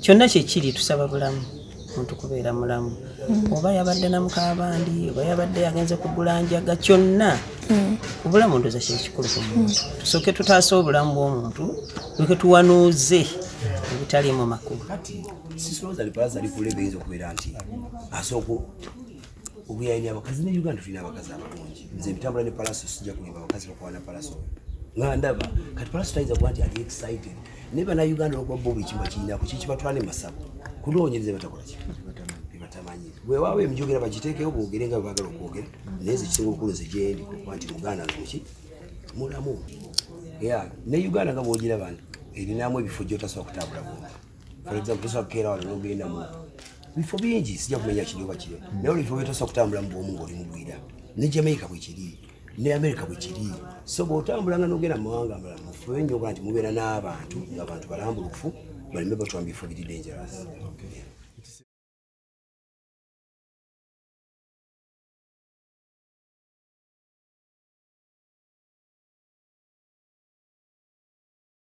Kyonna kye kiri tusaba bulamu omuntu kubeera mulamu. Oba yabadde na mukabandi, oba yabadde yagenze kugulanja ga kyonna. Obulamu ndoza kye kikulu ku muntu. Tusooke tutaasa obulamu bw'omuntu bwe tuwanuuze obutaliimu makulu. Sisolooza libaza likulebeeza okubeera nti asoko obuyayini abakazi ne Uganda tulina abakazi abalungi. Nze bitambula ne Palaso sijja kulimba abakazi bakwana Palaso. Ngandaba kati Palaso taiza kwati ali excited. Neba na Uganda okwa bobo chimba chinya kuchichi batwale masabo kulonyereze batakola batamanyi we wawe mjogera bachiteke obogerenga bagalo kogera lezi chingo kuloze jendi kwati Uganda nchi mulamu ya ne Uganda ngabogira bana elinamu ebifujota so kutabula bomba for example so kera walogenda mu bifo bingi sija kumenya chidoba chile ne olifujota so kutambula mbo mungu olimugwira ne Jamaica kwechiri ne America kwechiri sobo tambulanga nogera mawanga mala mufuenyo kanti mubera n'abantu abantu balambulukufu balime batwambifo bidi dangerous. Okay.